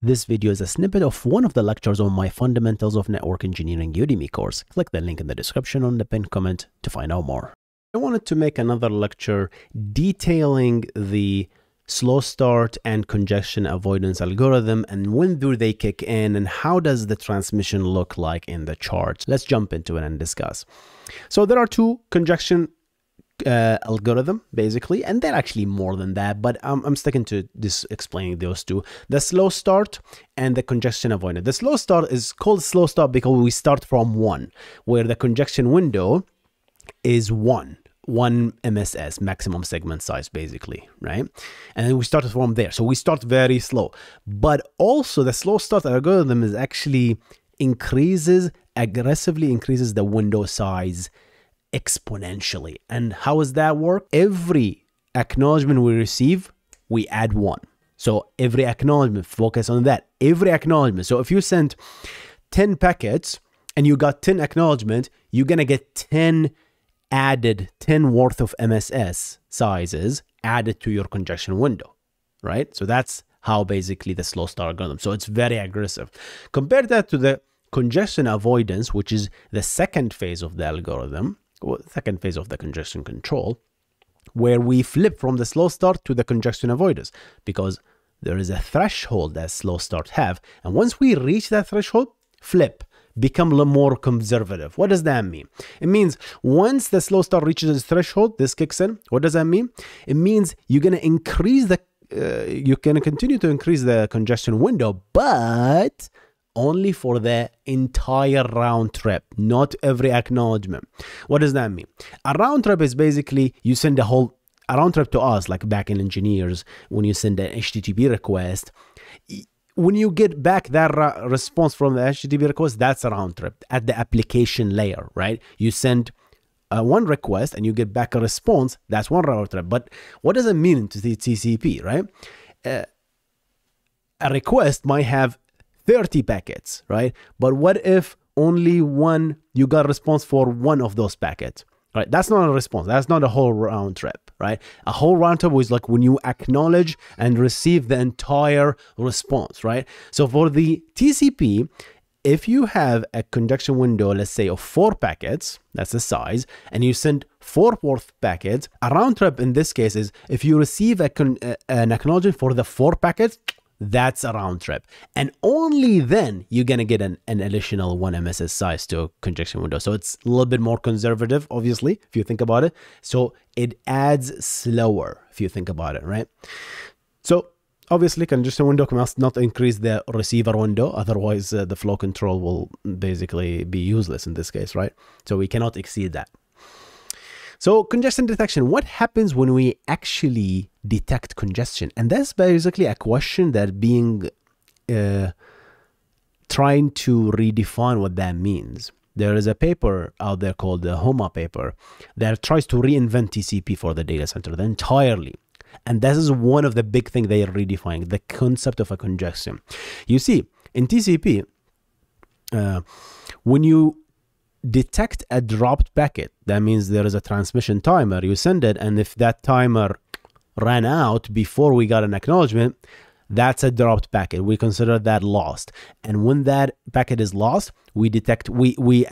This video is a snippet of one of the lectures on my Fundamentals of Network Engineering Udemy course. Click the link in the description on the pinned comment to find out more. I wanted to make another lecture detailing the slow start and congestion avoidance algorithm, and when do they kick in, and how does the transmission look like in the chart. Let's jump into it and discuss. So there are two congestion algorithm basically, and they're actually more than that, but I'm sticking to this, explaining those two, the slow start and the congestion avoidance. The slow start is called slow start because we start from one, where the congestion window is one MSS, maximum segment size, basically, right? And we start from there. So we start very slow, but also the slow start algorithm is actually aggressively increases the window size exponentially. And how does that work? Every acknowledgement we receive, we add one. So every acknowledgement, focus on that. Every acknowledgement. So if you sent 10 packets and you got 10 acknowledgement, you're going to get 10 added, 10 worth of MSS sizes added to your congestion window, right? So that's how basically the slow start algorithm. So it's very aggressive. Compare that to the congestion avoidance, which is the second phase of the algorithm, or second phase of the congestion control, where we flip from the slow start to the congestion avoidance, because there is a threshold that slow start have. And once we reach that threshold, flip. Become a little more conservative. What does that mean? It means once the slow start reaches its threshold, this kicks in. What does that mean? It means you're going to increase the, you can continue to increase the congestion window, but only for the entire round trip, not every acknowledgement. What does that mean? A round trip is basically you send a round trip to us, like backend engineers, when you send an HTTP request. When you get back that response from the HTTP request, that's a round trip at the application layer, right? You send one request and you get back a response. That's one round trip. But what does it mean to the TCP, right? A request might have 30 packets, right? But what if only one, you got a response for one of those packets, right? That's not a response. That's not a whole round trip. Right? A whole round trip is like when you acknowledge and receive the entire response, right? So for the TCP, if you have a congestion window, let's say of 4 packets, that's the size, and you send 4 worth packets, a round trip in this case is if you receive an acknowledgement for the 4 packets, that's a round trip. And only then you're going to get an additional 1 MSS size to a congestion window. So it's a little bit more conservative, obviously, if you think about it. So it adds slower, if you think about it, right? So obviously, congestion window must not increase the receiver window. Otherwise, the flow control will basically be useless in this case, right? So we cannot exceed that. So congestion detection, what happens when we actually detect congestion? And that's basically a question that being trying to redefine what that means. There is a paper out there called the Homa paper that tries to reinvent TCP for the data center entirely. And this is one of the big things they are redefining, the concept of a congestion. You see, in TCP, when you detect a dropped packet, that means there is a transmission timer, you send it, and if that timer ran out before we got an acknowledgement, that's a dropped packet. We consider that lost. And when that packet is lost, we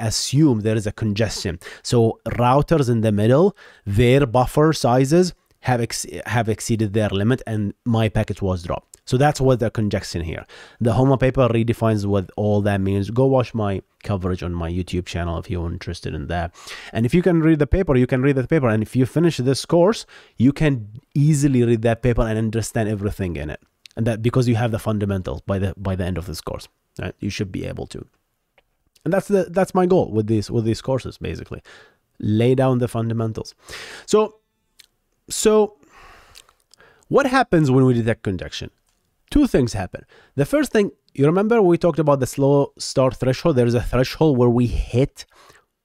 assume there is a congestion. So routers in the middle, their buffer sizes have exceeded their limit, and my packet was dropped. So that's what the congestion here. The Homa paper redefines what all that means. Go watch my coverage on my YouTube channel if you're interested in that. And if you can read the paper, you can read the paper. And if you finish this course, you can easily read that paper and understand everything in it. And that because you have the fundamentals by the end of this course, right? You should be able to. And that's my goal with these courses, basically. Lay down the fundamentals. So what happens when we detect congestion? Two things happen. The first thing, you remember we talked about the slow start threshold. There is a threshold where we hit.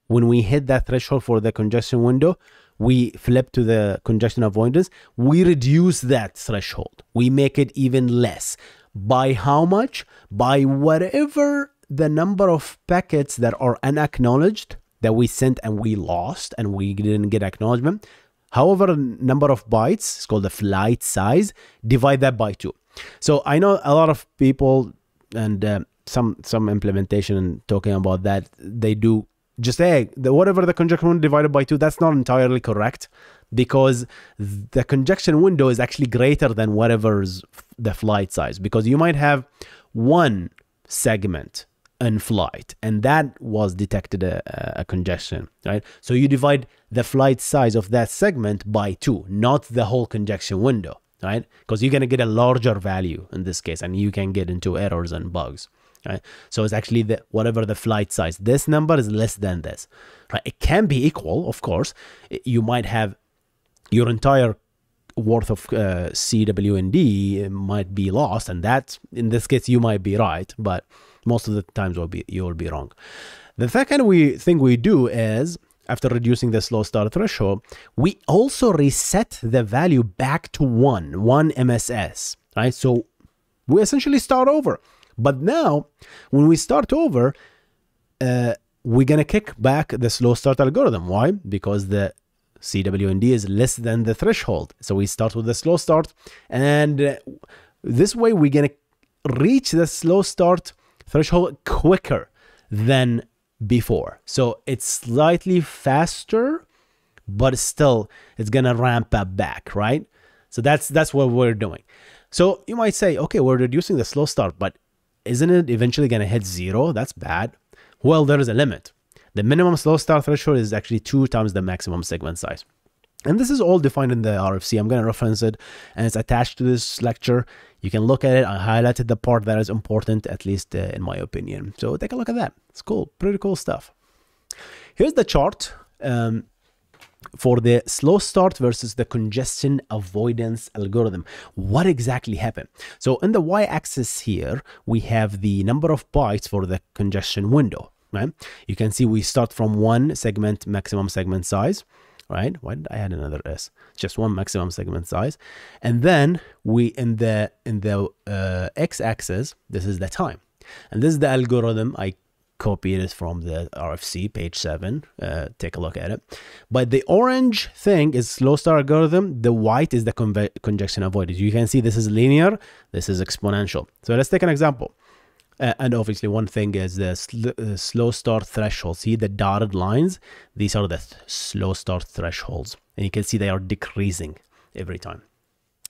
When we hit that threshold for the congestion window, we flip to the congestion avoidance. We reduce that threshold. We make it even less. By how much? By whatever the number of packets that are unacknowledged that we sent and we lost and we didn't get acknowledgement. However, number of bytes, it's called the flight size, divide that by 2. So I know a lot of people and some implementation and talking about that, they do just say, hey, whatever the conjunction window divided by 2, that's not entirely correct, because the conjunction window is actually greater than whatever's the flight size, because you might have one segment in flight and that was detected a congestion, right? So you divide the flight size of that segment by 2, not the whole conjunction window, right? Because you're going to get a larger value in this case, and you can get into errors and bugs, right? So it's actually the, whatever the flight size, this number is less than this, right? It can be equal, of course. You might have your entire worth of CWND might be lost, and that in this case you might be right, but most of the times you'll be wrong. The second thing we do is, after reducing the slow start threshold, we also reset the value back to 1 MSS, right? So we essentially start over. But now when we start over, we're going to kick back the slow start algorithm. Why? Because the CWND is less than the threshold. So we start with the slow start, and this way we're going to reach the slow start threshold quicker than before. So it's slightly faster, but still it's going to ramp up back, right? So that's what we're doing. So you might say, okay, we're reducing the slow start, but isn't it eventually going to hit 0? That's bad. Well, there is a limit. The minimum slow start threshold is actually 2 times the maximum segment size. And this is all defined in the RFC. I'm going to reference it, and it's attached to this lecture. You can look at it. I highlighted the part that is important, at least in my opinion. So take a look at that. It's cool. Pretty cool stuff. Here's the chart for the slow start versus the congestion avoidance algorithm. What exactly happened? So in the y-axis here, we have the number of bytes for the congestion window, right? You can see we start from 1 segment maximum segment size. Right? Why did I add another S? Just 1 maximum segment size. And then we in the x-axis, this is the time. And this is the algorithm. I copied it from the RFC, page 7. Take a look at it. But the orange thing is slow start algorithm. The white is the conjunction avoidance. You can see this is linear. This is exponential. So let's take an example. And obviously one thing is the slow start threshold. See the dotted lines? These are the slow start thresholds. And you can see they are decreasing every time.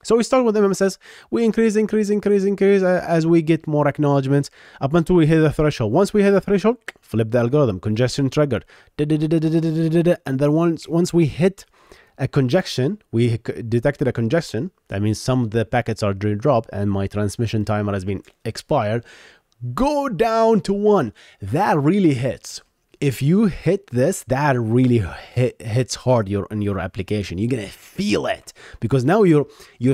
So we start with MSS. We increase as we get more acknowledgements up until we hit the threshold. Once we hit the threshold, flip the algorithm. Congestion triggered. And then once we hit a congestion, we detected a congestion. That means some of the packets are dropped and my transmission timer has been expired. Go down to 1. That really hits. If you hit this, that really hits hard in your application. You're gonna feel it, because now your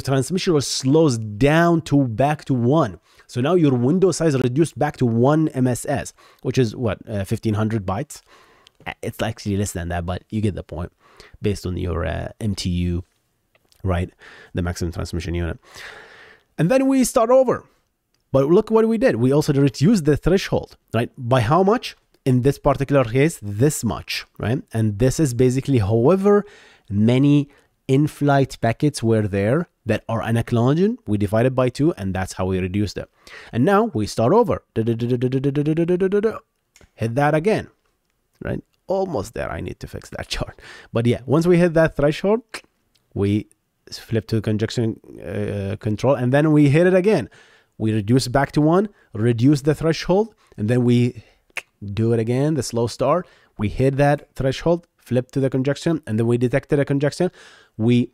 transmission slows down to back to 1. So now your window size reduced back to 1 MSS, which is what, 1500 bytes. It's actually less than that, but you get the point, based on your MTU, right? The maximum transmission unit. And then we start over. But look what we did. We also reduced the threshold, right? By how much? In this particular case, this much, right? And this is basically however many in-flight packets were there that are unacknowledged. We divided by 2, and that's how we reduced it. And now we start over. Hit that again, right? Almost there. I need to fix that chart. But yeah, once we hit that threshold, we flip to conjunction control, and then we hit it again. We reduce back to 1, reduce the threshold, and then we do it again, the slow start. We hit that threshold, flip to the conjunction, and then we detected a conjunction. We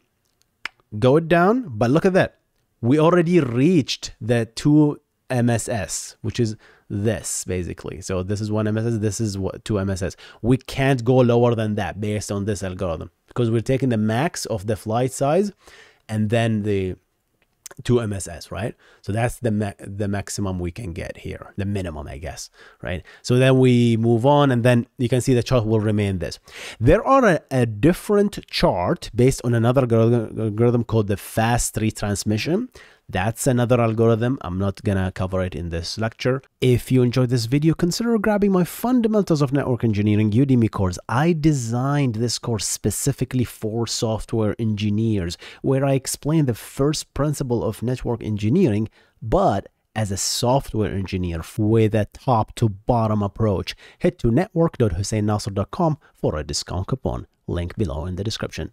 go it down, but look at that. We already reached the 2 MSS, which is this basically. So this is 1 MSS, this is 2 MSS. We can't go lower than that based on this algorithm, because we're taking the max of the flight size and then the 2 MSS, right? So that's the maximum we can get here, the minimum, I guess, right? So then we move on, and then you can see the chart will remain this. There are a different chart based on another algorithm called the fast retransmission. That's another algorithm. I'm not gonna cover it in this lecture. If you enjoyed this video, consider grabbing my Fundamentals of Network Engineering Udemy course. I designed this course specifically for software engineers, where I explain the first principle of network engineering, but as a software engineer with a top to bottom approach. Head to network.husseinnasser.com for a discount coupon. Link below in the description.